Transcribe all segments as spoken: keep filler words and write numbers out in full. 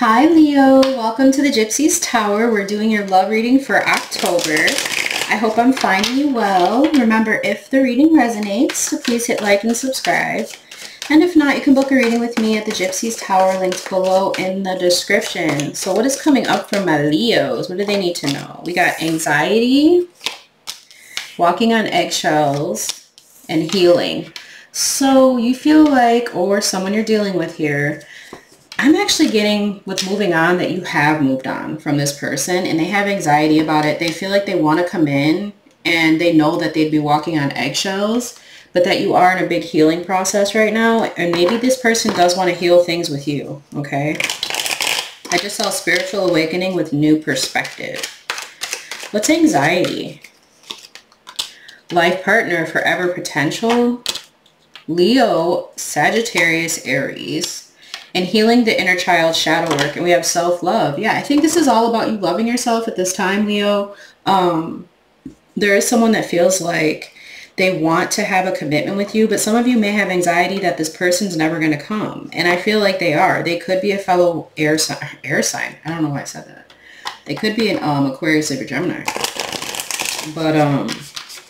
Hi Leo, welcome to the Gypsy's Tower. We're doing your love reading for October. I hope I'm finding you well. Remember, if the reading resonates, so please hit like and subscribe. And if not, you can book a reading with me at the Gypsy's Tower, linked below in the description. So what is coming up for my Leos? What do they need to know? We got anxiety, walking on eggshells, and healing. So you feel like, or someone you're dealing with here, I'm actually getting with moving on that you have moved on from this person and they have anxiety about it. They feel like they want to come in and they know that they'd be walking on eggshells, but that you are in a big healing process right now. And maybe this person does want to heal things with you, okay? I just saw spiritual awakening with new perspective. What's anxiety? Life partner, forever potential. Leo, Sagittarius, Aries. And healing the inner child shadow work. And we have self-love. Yeah, I think this is all about you loving yourself at this time, Leo. Um, there is someone that feels like they want to have a commitment with you, but some of you may have anxiety that this person's never going to come. And I feel like they are. They could be a fellow air, si air sign. I don't know why I said that. They could be an um, Aquarius or Gemini. But um,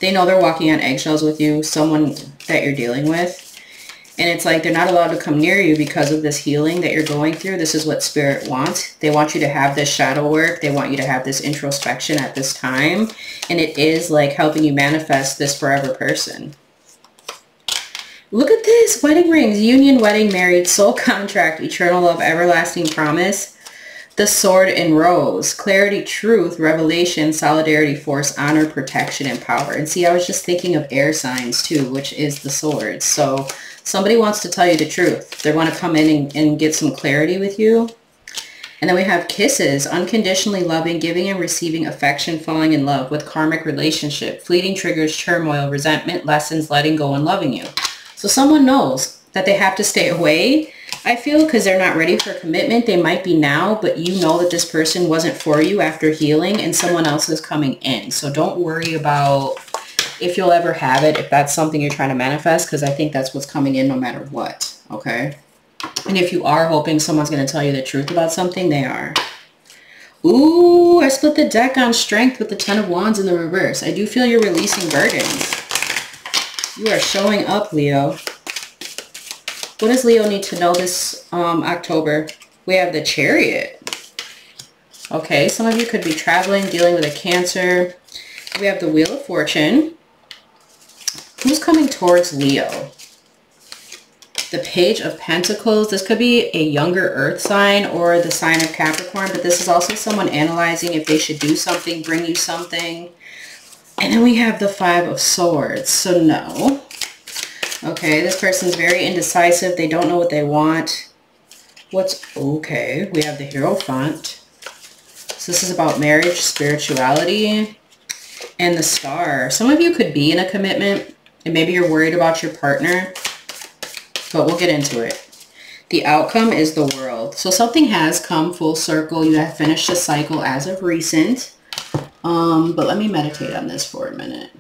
they know they're walking on eggshells with you, someone that you're dealing with. And it's like they're not allowed to come near you because of this healing that you're going through. This is what spirit wants. They want you to have this shadow work. They want you to have this introspection at this time. And it is like helping you manifest this forever person. Look at this. Wedding rings. Union, wedding, married, soul contract, eternal love, everlasting promise. The sword and rose. Clarity, truth, revelation, solidarity, force, honor, protection, and power. And see, I was just thinking of air signs too, which is the sword. So somebody wants to tell you the truth. They want to come in and, and get some clarity with you. And then we have kisses, unconditionally loving, giving and receiving affection, falling in love with karmic relationship, fleeting triggers, turmoil, resentment, lessons, letting go, and loving you. So someone knows that they have to stay away, I feel, because they're not ready for commitment. They might be now, but you know that this person wasn't for you after healing and someone else is coming in. So don't worry about if you'll ever have it, if that's something you're trying to manifest, because I think that's what's coming in no matter what, okay? And if you are hoping someone's going to tell you the truth about something, they are. Ooh, I split the deck on strength with the Ten of Wands in the reverse. I do feel you're releasing burdens. You are showing up, Leo. What does Leo need to know this um, October? We have the Chariot. Okay, some of you could be traveling, dealing with a cancer. We have the Wheel of Fortune. Who's coming towards Leo? The Page of Pentacles. This could be a younger earth sign or the sign of Capricorn, but this is also someone analyzing if they should do something, bring you something. And then we have the Five of Swords. So no. Okay, this person's very indecisive. They don't know what they want. What's okay? We have the Hierophant. So this is about marriage, spirituality, and the Star. Some of you could be in a commitment, and maybe you're worried about your partner, but we'll get into it. The outcome is the World. So something has come full circle. You have finished a cycle as of recent. Um, but let me meditate on this for a minute.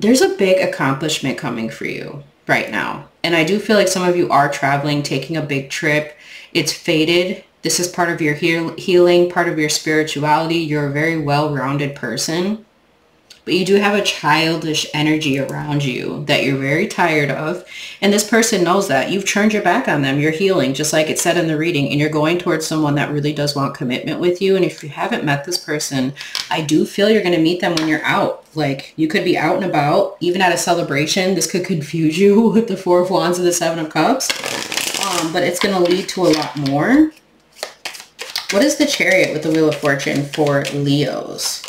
There's a big accomplishment coming for you right now. And I do feel like some of you are traveling, taking a big trip. It's fated. This is part of your heal healing, part of your spirituality. You're a very well-rounded person. But you do have a childish energy around you that you're very tired of. And this person knows that. You've turned your back on them. You're healing, just like it said in the reading. And you're going towards someone that really does want commitment with you. And if you haven't met this person, I do feel you're going to meet them when you're out. Like, you could be out and about, even at a celebration. This could confuse you with the Four of Wands and the Seven of Cups. Um, but it's going to lead to a lot more. What is the Chariot with the Wheel of Fortune for Leos?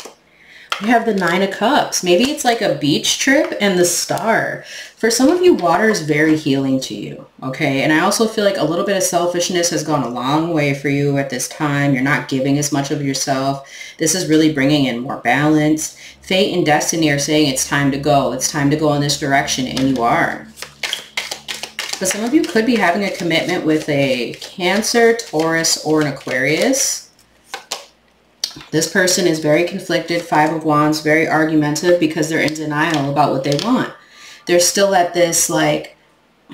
You have the Nine of Cups. Maybe it's like a beach trip and the Star. For some of you, water is very healing to you, okay? And I also feel like a little bit of selfishness has gone a long way for you at this time. You're not giving as much of yourself. This is really bringing in more balance. Fate and destiny are saying it's time to go. It's time to go in this direction, and you are. But some of you could be having a commitment with a Cancer, Taurus, or an Aquarius. This person is very conflicted, Five of Wands, very argumentative because they're in denial about what they want. They're still at this, like,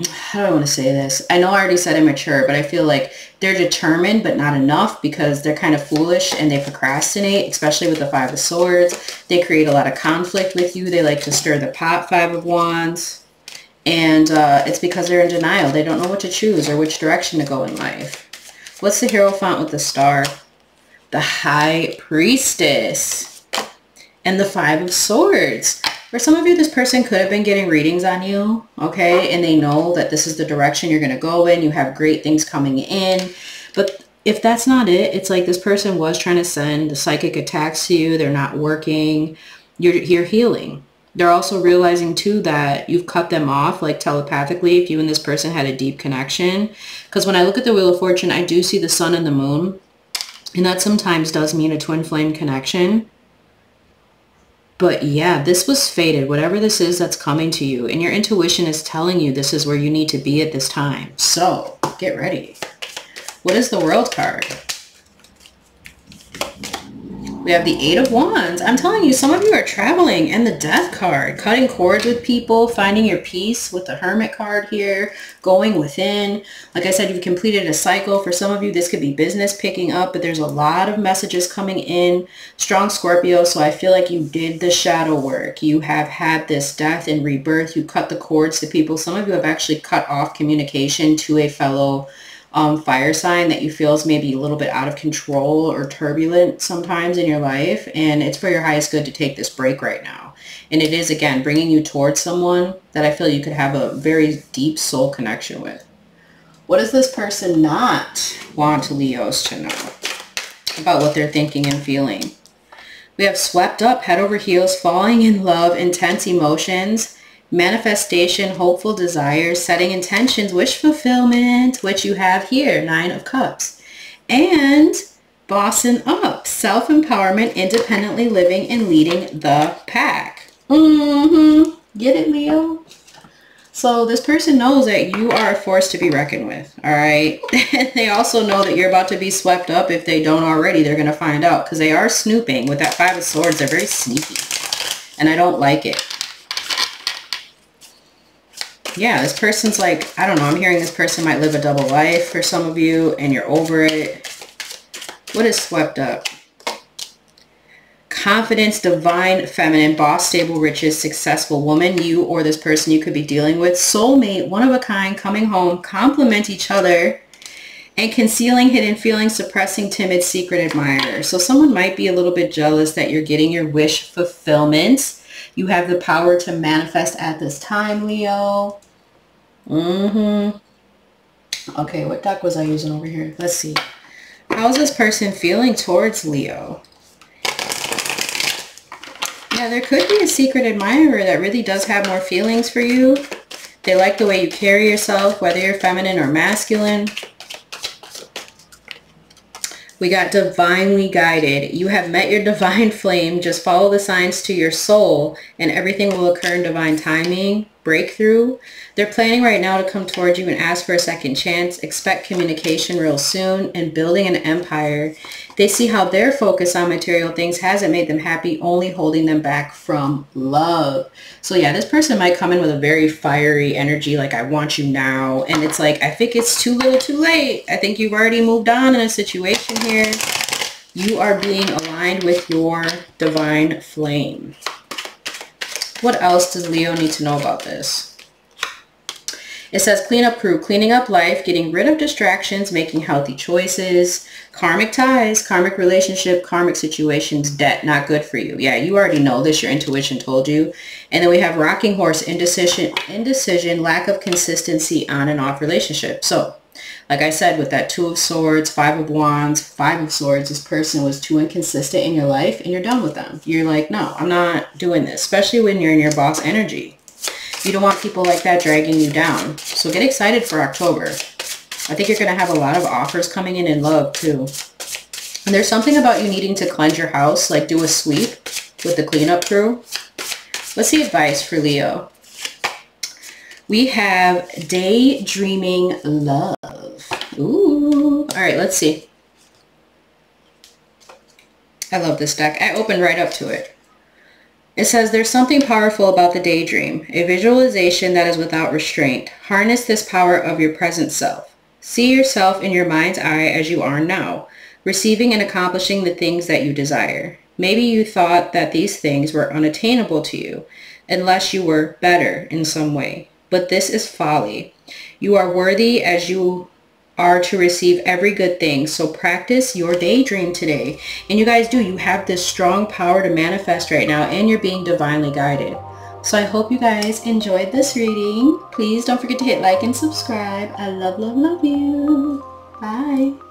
how do I want to say this? I know I already said immature, but I feel like they're determined, but not enough, because they're kind of foolish and they procrastinate, especially with the Five of Swords. They create a lot of conflict with you. They like to stir the pot, Five of Wands. And uh, it's because they're in denial. They don't know what to choose or which direction to go in life. What's the Hierophant with the star? The High Priestess and the Five of Swords. For some of you, this person could have been getting readings on you, okay? And they know that this is the direction you're going to go in. You have great things coming in. But if that's not it, it's like this person was trying to send the psychic attacks to you. They're not working. You're, you're healing. They're also realizing, too, that you've cut them off, like telepathically, if you and this person had a deep connection. Because when I look at the Wheel of Fortune, I do see the sun and the moon. And that sometimes does mean a twin flame connection. But yeah, this was fated. Whatever this is that's coming to you, and your intuition is telling you this is where you need to be at this time. So get ready. What is the World card? We have the Eight of Wands. I'm telling you, some of you are traveling, and the Death card, cutting cords with people, finding your peace with the Hermit card here, going within. Like I said, you've completed a cycle. For some of you, this could be business picking up, but there's a lot of messages coming in. Strong Scorpio, so I feel like you did the shadow work. You have had this death and rebirth. You cut the cords to people. Some of you have actually cut off communication to a fellow Um, fire sign that you feel is maybe a little bit out of control or turbulent sometimes in your life, and it's for your highest good to take this break right now. And it is, again, bringing you towards someone that I feel you could have a very deep soul connection with. What does this person not want Leos to know about what they're thinking and feeling? We have swept up, head over heels, falling in love, intense emotions, manifestation, hopeful desires, setting intentions, wish fulfillment, which you have here, Nine of Cups, and bossing up, self-empowerment, independently living, and leading the pack. Mm-hmm. Get it, Leo? So this person knows that you are a force to be reckoned with, all right? They also know that you're about to be swept up. If they don't already, they're going to find out, because they are snooping. With that Five of Swords, they're very sneaky, and I don't like it. Yeah, this person's like, I don't know, I'm hearing this person might live a double life for some of you, and you're over it. What is swept up? Confidence, divine, feminine, boss, stable, riches, successful woman. You or this person you could be dealing with. Soulmate, one of a kind, coming home, compliment each other, and concealing hidden feelings, suppressing, timid, secret admirer. So someone might be a little bit jealous that you're getting your wish fulfillment. You have the power to manifest at this time, Leo. Mm-hmm. Okay, what deck was I using over here? Let's see. How is this person feeling towards Leo? Yeah, there could be a secret admirer that really does have more feelings for you. They like the way you carry yourself, whether you're feminine or masculine. We got divinely guided. You have met your divine flame. Just follow the signs to your soul, and everything will occur in divine timing. Breakthrough. They're planning right now to come towards you and ask for a second chance. Expect communication real soon, and building an empire. They see how their focus on material things hasn't made them happy, only holding them back from love. So yeah, this person might come in with a very fiery energy, like, I want you now. And it's like, I think it's too little too late. I think you've already moved on in a situation here. You are being aligned with your divine flame. What else does Leo need to know about this? It says clean up crew, cleaning up life, getting rid of distractions, making healthy choices, karmic ties, karmic relationship, karmic situations, debt, not good for you. Yeah, you already know this. Your intuition told you. And then we have rocking horse, indecision, indecision, lack of consistency on and off relationship. So, like I said, with that Two of Swords, Five of Wands, Five of Swords, this person was too inconsistent in your life, and you're done with them. You're like, no, I'm not doing this, especially when you're in your boss energy. You don't want people like that dragging you down. So get excited for October. I think you're going to have a lot of offers coming in in love, too. And there's something about you needing to cleanse your house, like do a sweep with the cleanup crew. What's the advice for Leo? We have daydreaming love. Ooh. All right, let's see. I love this deck. I opened right up to it. It says, there's something powerful about the daydream, a visualization that is without restraint. Harness this power of your present self. See yourself in your mind's eye as you are now, receiving and accomplishing the things that you desire. Maybe you thought that these things were unattainable to you, unless you were better in some way. But this is folly. You are worthy as you are to receive every good thing. So practice your daydream today. And you guys do. You have this strong power to manifest right now, and you're being divinely guided. So I hope you guys enjoyed this reading. Please don't forget to hit like and subscribe. I love, love, love you. Bye.